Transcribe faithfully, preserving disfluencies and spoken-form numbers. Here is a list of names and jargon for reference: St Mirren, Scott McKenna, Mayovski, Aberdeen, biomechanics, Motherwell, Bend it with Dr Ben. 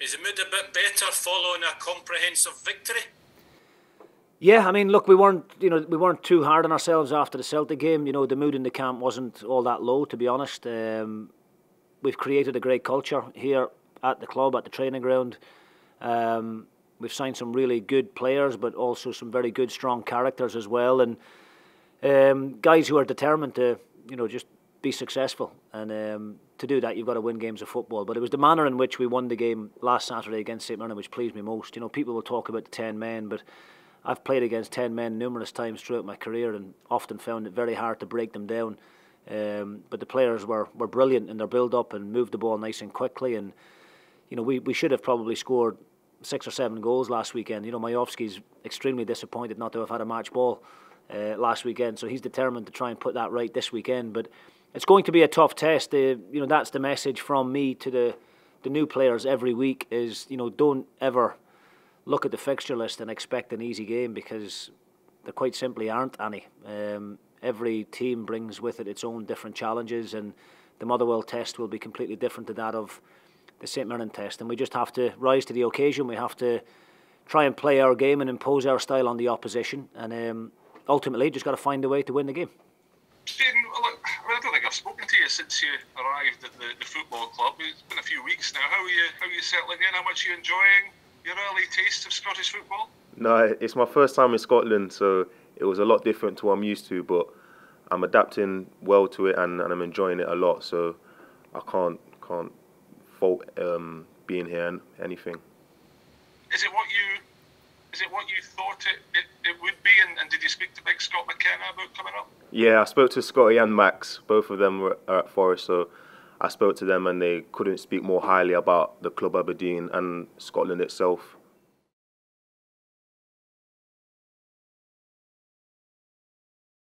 Is the mood a bit better following a comprehensive victory? Yeah, I mean, look, we weren't, you know, we weren't too hard on ourselves after the Celtic game. You know, the mood in the camp wasn't all that low, to be honest. Um, we've created a great culture here at the club, at the training ground. Um, we've signed some really good players, but also some very good, strong characters as well, and um, guys who are determined to, you know, just be successful. And um, to do that, you've got to win games of football. But it was the manner in which we won the game last Saturday against St Mirren which pleased me most. You know, people will talk about the ten men, but I've played against ten men numerous times throughout my career and often found it very hard to break them down. Um, but the players were, were brilliant in their build-up and moved the ball nice and quickly. And, you know, we, we should have probably scored six or seven goals last weekend. You know, Mayovski's extremely disappointed not to have had a match ball uh, last weekend. So he's determined to try and put that right this weekend. But it's going to be a tough test. Uh, you know, that's the message from me to the, the new players every week is, you know, don't ever look at the fixture list and expect an easy game, because there quite simply aren't any. Um, every team brings with it its own different challenges, and the Motherwell test will be completely different to that of the St Mirren test, and we just have to rise to the occasion. We have to try and play our game and impose our style on the opposition, and um, ultimately just got to find a way to win the game. Stephen, I don't think I've spoken to you since you arrived at the, the football club. It's been a few weeks now. How are you, how are you settling in? How much are you enjoying your early taste of Scottish football? No, it's my first time in Scotland, so it was a lot different to what I'm used to, but I'm adapting well to it, and, and I'm enjoying it a lot, so I can't can't fault um, being here and anything. Is it what you is it what you thought it, it, it would be, and, and did you speak to big Scott McKenna about coming up? Yeah, I spoke to Scotty and Max. Both of them were, are at Forest, so I spoke to them and they couldn't speak more highly about the club Aberdeen and Scotland itself.